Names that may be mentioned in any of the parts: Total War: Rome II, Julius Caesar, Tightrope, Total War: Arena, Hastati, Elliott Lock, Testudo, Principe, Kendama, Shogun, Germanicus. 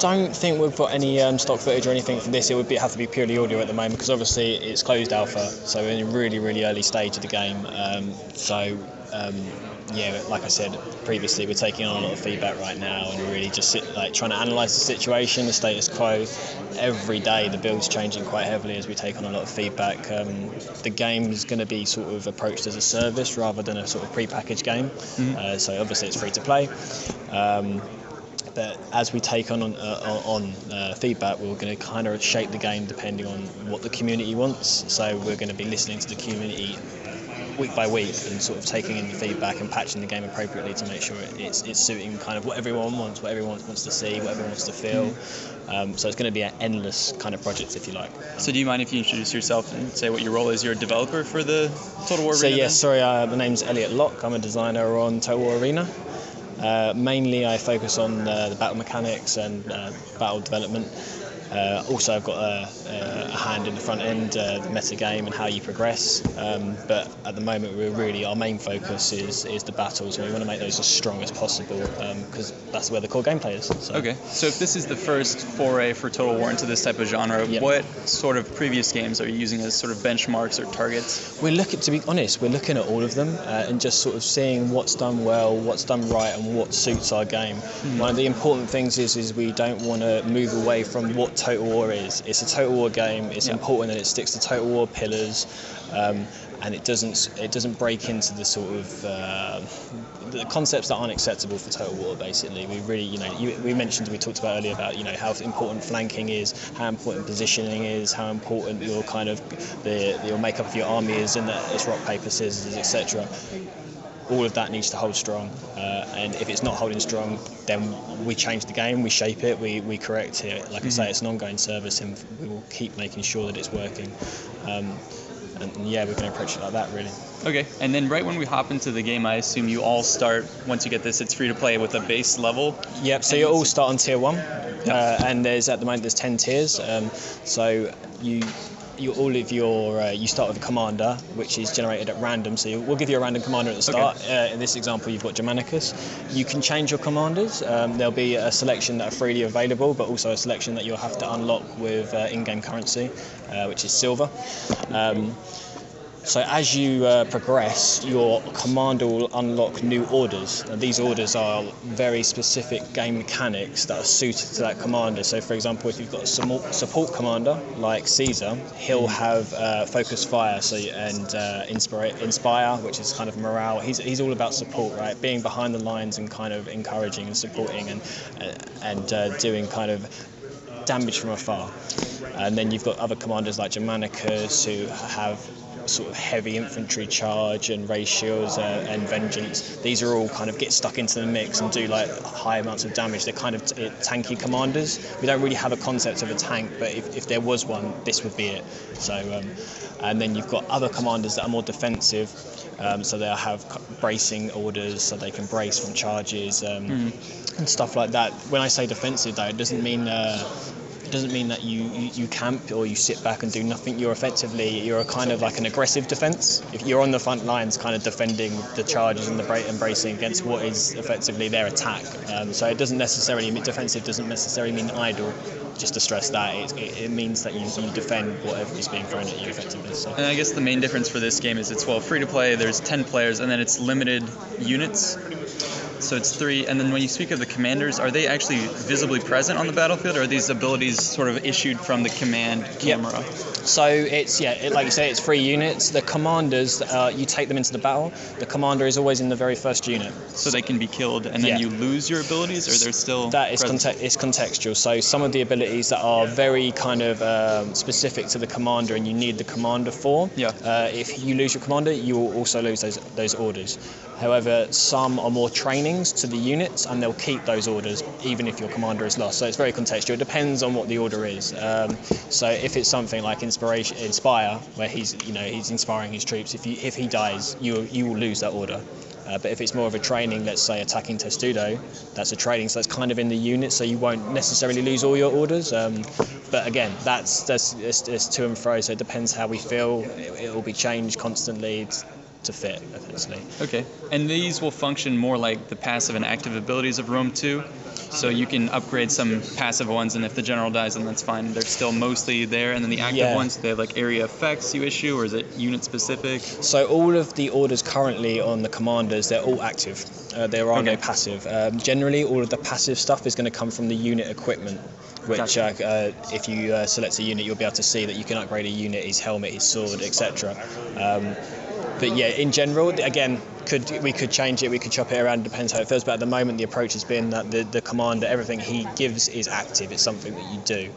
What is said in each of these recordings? don't think we've got any stock footage or anything for this. It would have to be purely audio at the moment, because obviously it's closed alpha, so we're in a really, really early stage of the game. Yeah, like I said previously, we're taking on a lot of feedback right now, and we're really just trying to analyse the situation, the status quo. Every day the build's changing quite heavily as we take on a lot of feedback. The game is going to be sort of approached as a service rather than a sort of pre-packaged game. Mm-hmm. So obviously it's free to play. But as we take on feedback, we're going to kind of shape the game depending on what the community wants. So we're going to be listening to the community week by week and sort of taking in the feedback and patching the game appropriately to make sure it's suiting kind of what everyone wants to see, what everyone wants to feel. So it's going to be an endless kind of project, if you like. So do you mind if you introduce yourself and say what your role is? You're a developer for the Total War Arena? So yeah, sorry, my name's Elliott Lock. I'm a designer on Total War Arena. Mainly I focus on the battle mechanics and battle development. Also, I've got a hand in the front end, the meta game and how you progress. But at the moment, we're really, our main focus is the battles. We want to make those as strong as possible, because that's where the core gameplay is. So. Okay. So if this is the first foray for Total War into this type of genre, yep. What sort of previous games are you using as sort of benchmarks or targets? We're looking, to be honest, we're looking at all of them and just sort of seeing what's done well, what's done right, and what suits our game. Mm-hmm. One of the important things is we don't want to move away from what Total War is. It's a Total War game. It's important that it sticks to Total War pillars, and it doesn't break into the sort of the concepts that aren't acceptable for Total War. Basically, we really, we talked about earlier about how important flanking is, how important positioning is, how important your kind of your makeup of your army is, and that it's rock paper scissors, etc. All of that needs to hold strong, and if it's not holding strong, then we change the game, we shape it, we correct it. Like I say, it's an ongoing service, and we will keep making sure that it's working. And yeah, we're going to approach it like that, really. Okay, and then right when we hop into the game, I assume you all start, once you get this, it's free to play with a base level? Yep, so you all start on tier 1, and at the moment there's 10 tiers, so you start with a commander, which is generated at random. So we'll give you a random commander at the start. Okay. In this example, you've got Germanicus. You can change your commanders. There'll be a selection that are freely available, but also a selection that you'll have to unlock with in-game currency, which is silver. So as you progress, your commander will unlock new orders. And these orders are very specific game mechanics that are suited to that commander. So for example, if you've got a support commander like Caesar, he'll have focus fire and inspire, which is kind of morale. He's all about support, right? Being behind the lines and kind of encouraging and supporting and doing kind of damage from afar. And then you've got other commanders like Germanicus who have sort of heavy infantry charge and raise shields and vengeance. These are all kind of get stuck into the mix and do like high amounts of damage. They're kind of tanky commanders. We don't really have a concept of a tank, but if there was one, this would be it. So and then you've got other commanders that are more defensive, so they'll have bracing orders, so they can brace from charges and stuff like that. When I say defensive though, it doesn't mean that you camp or you sit back and do nothing. You're kind of like an aggressive defence. If you're on the front lines kind of defending the charges and the bracing against what is effectively their attack. So it doesn't necessarily mean defensive doesn't necessarily mean idle. Just to stress that, it means that you defend whatever is being thrown at you effectively. So. And I guess the main difference for this game is it's free to play, there's 10 players, and then it's limited units. So it's 3, and then when you speak of the commanders, are they actually visibly present on the battlefield, or are these abilities sort of issued from the command camera? Yep. So it's, like you say, it's 3 units. The commanders, you take them into the battle. The commander is always in the very first unit. So they can be killed, and then you lose your abilities, or they're still That is it's contextual. So some of the abilities that are very kind of specific to the commander and you need the commander for, if you lose your commander, you will also lose those orders. However, some are more trainings to the units, and they'll keep those orders even if your commander is lost. So it's very contextual. It depends on what the order is. So if it's something like Inspire, where he's inspiring his troops, if he dies, you will lose that order. But if it's more of a training, let's say attacking Testudo, that's a training, so that's kind of in the unit, so you won't necessarily lose all your orders. But again, that's it's to and fro, so it depends how we feel. It will be changed constantly. to fit, essentially. Okay. And these will function more like the passive and active abilities of Rome II. So you can upgrade some passive ones, and if the general dies, then that's fine. They're still mostly there. And then the active ones, they have like area effects you issue, or is it unit specific? So all of the orders currently on the commanders, they're all active. There are no passive. Generally, all of the passive stuff is going to come from the unit equipment, which if you select a unit, you'll be able to see that you can upgrade a unit, his helmet, his sword, etc. But yeah, in general, again, we could change it, we could chop it around, depends how it feels, but at the moment the approach has been that the commander, everything he gives is active, it's something that you do.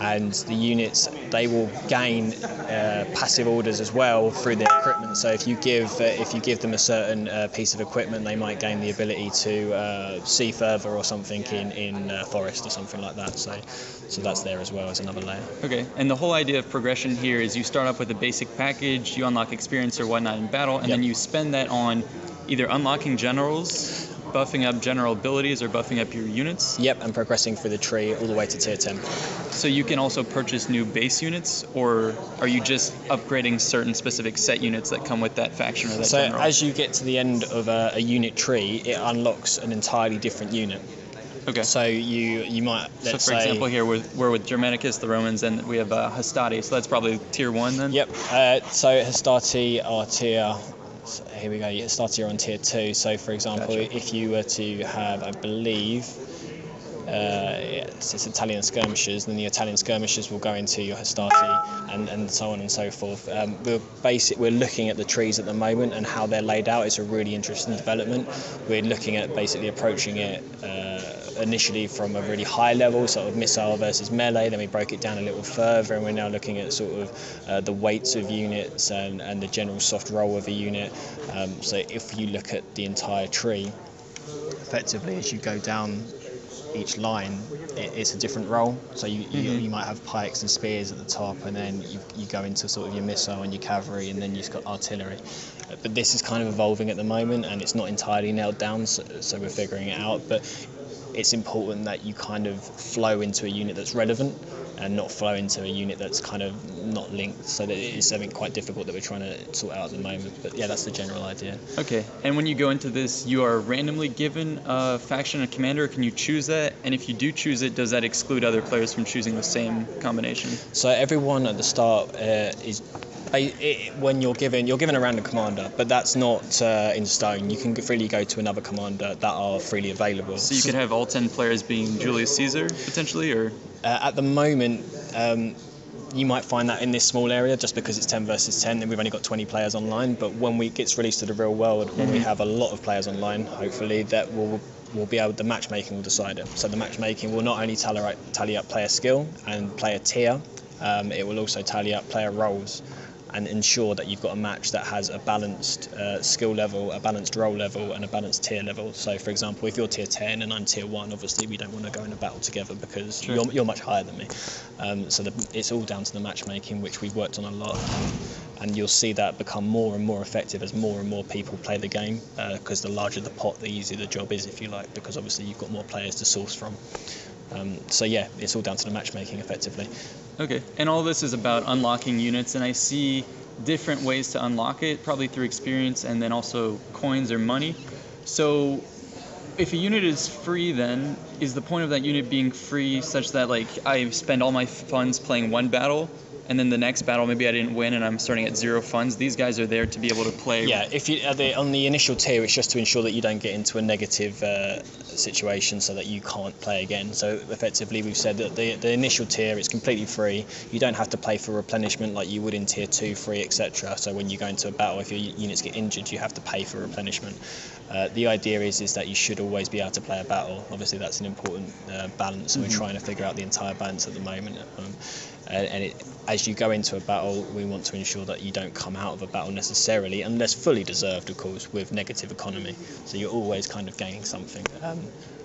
And the units, they will gain passive orders as well through their equipment. So if you give them a certain piece of equipment, they might gain the ability to see further or something in forest or something like that. So that's there as well as another layer. Okay, and the whole idea of progression here is you start off with a basic package, you unlock experience or whatnot in battle, and then you spend that on either unlocking generals, buffing up general abilities, or buffing up your units. Yep, and progressing through the tree all the way to tier 10. So you can also purchase new base units, or are you just upgrading certain specific set units that come with that faction or that general? So as you get to the end of a unit tree, it unlocks an entirely different unit. Okay. So you might, let's say... So for example here, we're with Germanicus, the Romans, and we have Hastati, so that's probably tier 1 then? Yep, so Hastati are tier... So here we go, you start here on tier 2, so for example, if you were to have, I believe, it's Italian skirmishers, then the Italian skirmishers will go into your Hastati and so on and so forth. We're looking at the trees at the moment and how they're laid out. It's a really interesting development. We're looking at basically approaching it initially from a really high level, sort of missile versus melee, then we broke it down a little further, and we're now looking at sort of the weights of units and the general soft roll of a unit. So if you look at the entire tree, effectively as you go down each line, it's a different role. So you might have pikes and spears at the top, and then you go into sort of your missile and your cavalry, and then you've got artillery. But this is kind of evolving at the moment, and it's not entirely nailed down, so we're figuring it out. But it's important that you kind of flow into a unit that's relevant and not flow into a unit that's kind of not linked, so that it is something quite difficult that we're trying to sort out at the moment. But yeah, that's the general idea. Okay, and when you go into this, you are randomly given a faction and commander. Can you choose that? And if you do choose it, does that exclude other players from choosing the same combination? So everyone at the start is... when you're given a random commander, but that's not in stone. You can freely go to another commander that are freely available. So you could have all 10 players being Julius Caesar, potentially, or? At the moment, you might find that in this small area, just because it's 10 versus 10, and we've only got 20 players online, but when it gets released to the real world, when we have a lot of players online, hopefully, that will be able, the matchmaking will decide it. So the matchmaking will not only tally up player skill and player tier, it will also tally up player roles, and ensure that you've got a match that has a balanced skill level, a balanced role level, and a balanced tier level. So for example, if you're tier 10 and I'm tier 1, obviously we don't want to go in a battle together because you're much higher than me. It's all down to the matchmaking, which we've worked on a lot. And you'll see that become more and more effective as more and more people play the game, because the larger the pot, the easier the job is, if you like, because obviously you've got more players to source from. So yeah, it's all down to the matchmaking effectively. Okay, and all this is about unlocking units, and I see different ways to unlock it, probably through experience and then also coins or money. So if a unit is free, then is the point of that unit being free such that like I spend all my funds playing one battle, and then the next battle maybe I didn't win and I'm starting at 0 funds? These guys are there to be able to play. Yeah, if you on the initial tier, it's just to ensure that you don't get into a negative situation so that you can't play again. So effectively we've said that the initial tier is completely free. You don't have to play for replenishment like you would in tier 2, 3, etc. So when you go into a battle, if your units get injured, you have to pay for replenishment. The idea is that you should always be able to play a battle. Obviously that's an important balance, and we're trying to figure out the entire balance at the moment. As you go into a battle, we want to ensure that you don't come out of a battle necessarily, unless fully deserved, of course, with negative economy. So you're always kind of gaining something.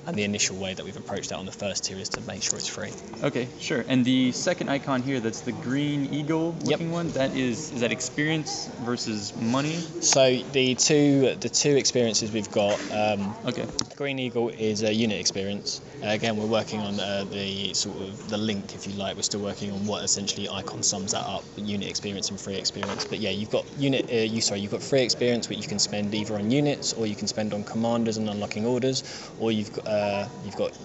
And the initial way that we've approached that on the first two is to make sure it's free. Okay, sure. And the second icon here, that's the green eagle looking one, that is that experience versus money? So the two experiences we've got, the green eagle is a unit experience. Again, we're working on the sort of the link, if you like. We're still working on what essentially icon sums that up, unit experience and free experience. But yeah, you've got you've got free experience, which you can spend either on units, or you can spend on commanders and unlocking orders, or you've got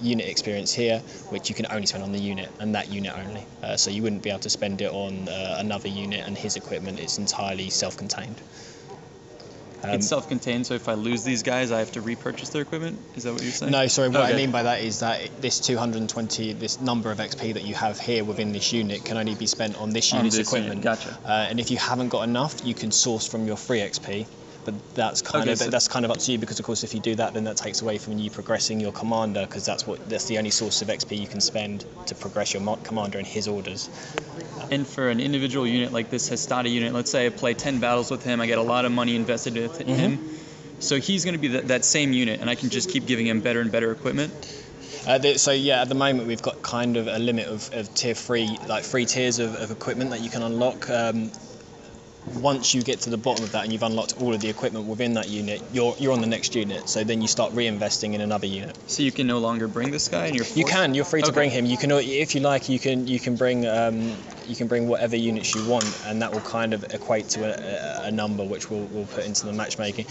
unit experience here, which you can only spend on the unit, and that unit only. So you wouldn't be able to spend it on another unit and his equipment. It's entirely self-contained. It's self-contained, so if I lose these guys, I have to repurchase their equipment? Is that what you're saying? No, sorry, what I mean by that is that this 220, this number of XP that you have here within this unit can only be spent on this unit's equipment. Gotcha. And if you haven't got enough, you can source from your free XP. But that's kind of up to you, because of course if you do that, then that takes away from you progressing your commander, because that's the only source of XP you can spend to progress your commander and his orders. And for an individual unit like this Hastati unit, let's say I play 10 battles with him, I get a lot of money invested in him, so he's going to be that same unit, and I can just keep giving him better and better equipment. At the moment we've got kind of a limit of three tiers of equipment that you can unlock. Once you get to the bottom of that and you've unlocked all of the equipment within that unit, you're on the next unit. So then you start reinvesting in another unit. So you can no longer bring this guy, and you're free to bring him. You can, if you like, you can bring whatever units you want, and that will kind of equate to a number which we'll put into the matchmaking.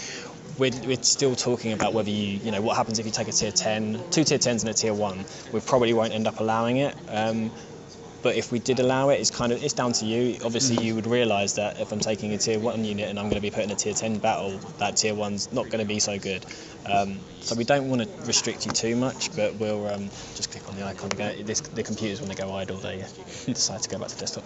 We're still talking about whether you know what happens if you take a tier 10, two tier 10s and a tier 1. We probably won't end up allowing it. But if we did allow it, it's down to you. Obviously, you would realise that if I'm taking a tier 1 unit and I'm going to be put in a tier 10 battle, that tier 1's not going to be so good. So we don't want to restrict you too much, but we'll just click on the icon again. The computers, when they go idle, they decide to go back to desktop.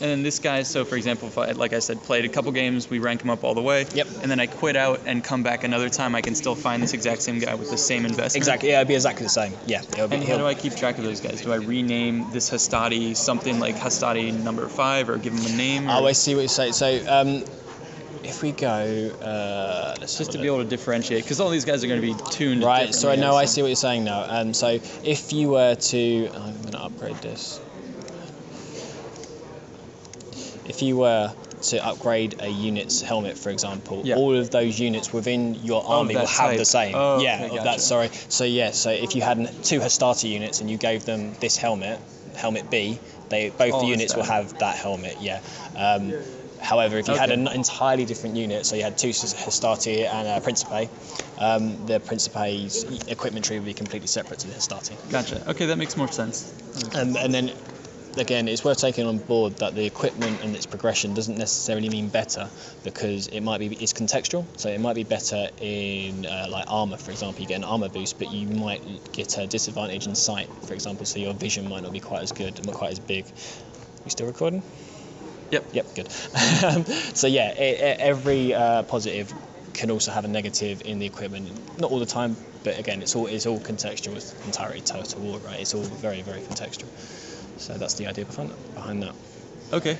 And then this guy, so for example, if I, like I said, played a couple games, we rank him up all the way. Yep. And then I quit out and come back another time, I can still find this exact same guy with the same investment. Exactly, yeah, it'd be exactly the same. Yeah. How do I keep track of those guys? Do I rename this Hastati something like Hastati number 5, or give him a name? I see what you say. So if we go, just to be able to differentiate, because all these guys are going to be tuned. Right. So I know I see what you're saying now. So if you were to, I'm going to upgrade this. If you were to upgrade a unit's helmet, for example, all of those units within your army will have the same. Oh, yeah, okay, gotcha. Sorry. So yeah, so if you had two Hastati units and you gave them this helmet, helmet B, the units will have that helmet. Yeah. However, if you had an entirely different unit, so you had two Hastati and a Principe, the Principe's equipment tree would be completely separate to the Hastati. Gotcha. Okay, that makes more sense. And then, again, it's worth taking on board that the equipment and its progression doesn't necessarily mean better, because it's contextual. So it might be better in like armor, for example. You get an armor boost, but you might get a disadvantage in sight, for example. So your vision might not be quite as good, not quite as big. You still recording? Yep. Good. So yeah, every positive can also have a negative in the equipment. Not all the time, but again, it's all contextual. It's entirely Total War, right? It's all very, very contextual. So that's the idea behind that. Okay.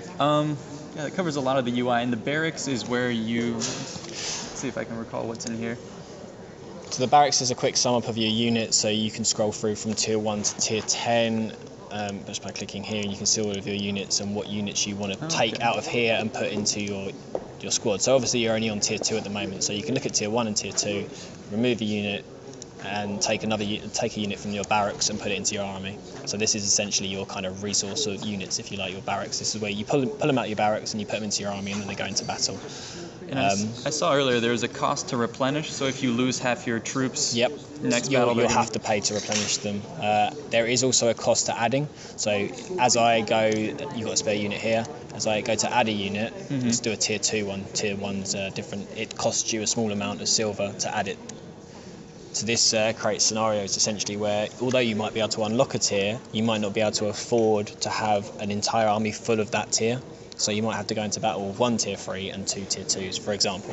That covers a lot of the UI. And the barracks is where you... Let's see if I can recall what's in here. So the barracks is a quick sum up of your unit. So you can scroll through from tier 1 to tier 10 just by clicking here. And you can see all of your units and what units you want to take out of here and put into your squad. So obviously you're only on tier 2 at the moment. So you can look at tier 1 and tier 2, remove a unit, and take a unit from your barracks and put it into your army. So this is essentially your kind of resource of units, if you like, your barracks. This is where you pull them out of your barracks and you put them into your army, and then they go into battle. And I saw earlier there was a cost to replenish, so if you lose half your troops, you'll have to pay to replenish them. There is also a cost to adding. So as I go, you've got a spare unit here. As I go to add a unit, let's do a tier 2 one. Tier 1's different. It costs you a small amount of silver to add it. So this creates scenarios essentially where, although you might be able to unlock a tier, you might not be able to afford to have an entire army full of that tier. So you might have to go into battle with one tier 3 and two tier 2s, for example.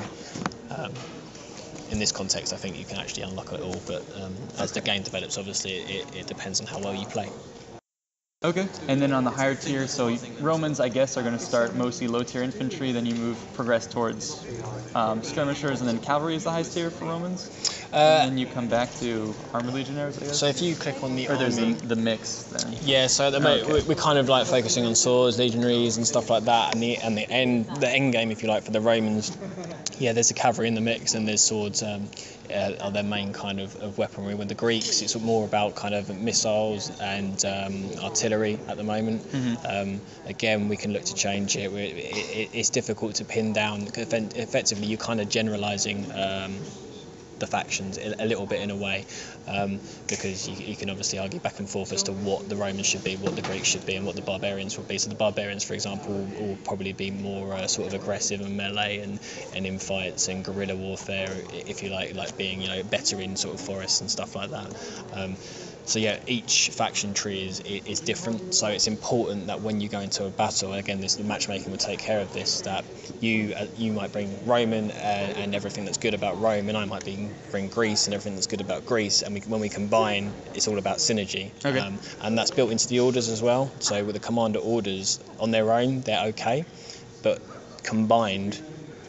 In this context, I think you can actually unlock it all, but as the game develops, obviously, it depends on how well you play. Okay. And then on the higher tier, so Romans, I guess, are going to start mostly low-tier infantry. Then you progress towards skirmishers, and then cavalry is the highest tier for Romans. And then you come back to armored legionaries, I guess. So if you click on the army, there's the mix then. Yeah. So at the moment we're kind of like focusing on swords, legionaries, and stuff like that. And the end game, if you like, for the Romans, yeah, there's the cavalry in the mix, and there's swords. Are their main kind of weaponry. With the Greeks, it's more about kind of missiles and artillery at the moment. Mm-hmm. Again, we can look to change it. It's difficult to pin down. Effectively, you're kind of generalising the factions a little bit in a way, because you can obviously argue back and forth as to what the Romans should be, what the Greeks should be, and what the barbarians would be. So the barbarians, for example, will probably be more sort of aggressive and melee and in fights and guerrilla warfare, if you like being, you know, better in sort of forests and stuff like that. So yeah, each faction tree is different. So it's important that when you go into a battle, and again, the matchmaking will take care of this, that you might bring Roman and everything that's good about Rome, and I might bring Greece and everything that's good about Greece. And when we combine, it's all about synergy. Okay. And that's built into the orders as well. So with the commander orders on their own, they're okay, but combined,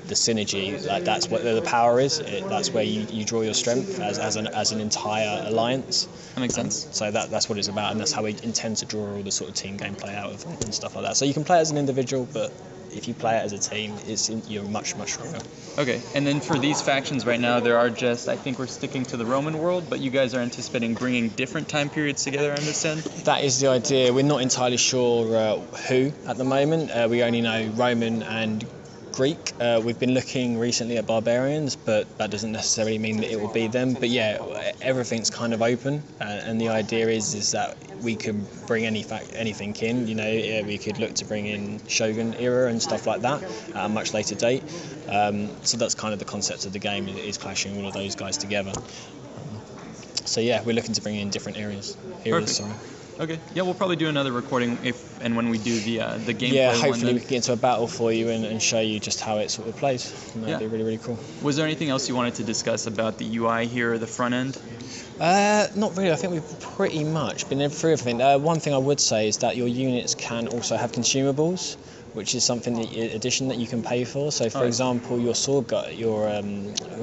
the synergy, like that's what the power is. That's where you draw your strength as an entire alliance. That makes sense. So that's what it's about, and that's how we intend to draw all the sort of team gameplay out of it and stuff like that. So you can play it as an individual, but if you play it as a team, you're much, much stronger. Okay, and then for these factions right now, there are just, I think we're sticking to the Roman world, but you guys are anticipating bringing different time periods together, I understand? That is the idea. We're not entirely sure who at the moment. We only know Roman and Greek. We've been looking recently at barbarians, but that doesn't necessarily mean that it will be them. But yeah, everything's kind of open, and the idea is that we can bring anything in. You know, we could look to bring in Shogun era and stuff like that at a much later date. So that's kind of the concept of the game, is clashing all of those guys together. So yeah, we're looking to bring in different eras. Sorry. Okay. Yeah, we'll probably do another recording if and when we do the gameplay. Yeah, hopefully we can get into a battle for you and show you just how it sort of plays. And that'd be really, really cool. Was there anything else you wanted to discuss about the UI here or the front end? Not really. I think we've pretty much been through everything. One thing I would say is that your units can also have consumables, which is something that you can pay for. So, for example, your sword got what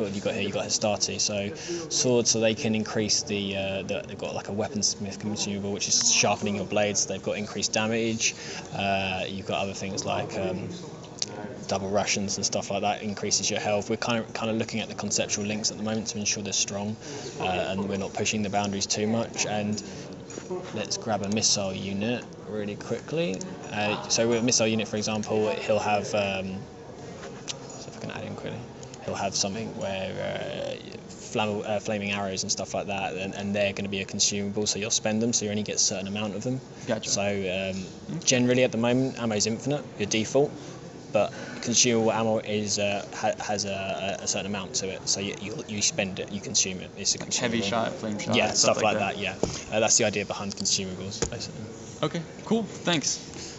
have you got here? You got Hastati. So, swords, so they can increase they've got like a weaponsmith consumable, which is sharpening your blades. They've got increased damage. You've got other things like double rations and stuff like that, increases your health. We're kind of looking at the conceptual links at the moment to ensure they're strong, and we're not pushing the boundaries too much. And let's grab a missile unit really quickly. So with a missile unit, for example, he'll have so if I can add in quickly, he'll have something where flaming arrows and stuff like that, and they're going to be a consumable, so you'll spend them, so you only get a certain amount of them. Gotcha. So generally at the moment, ammo is infinite, your default, but consumable ammo is has a certain amount to it, so you spend it, you consume it. It's a consumable. Heavy shot, flame shot, yeah, stuff like that. Yeah, that's the idea behind consumables, basically. Okay, cool. Thanks.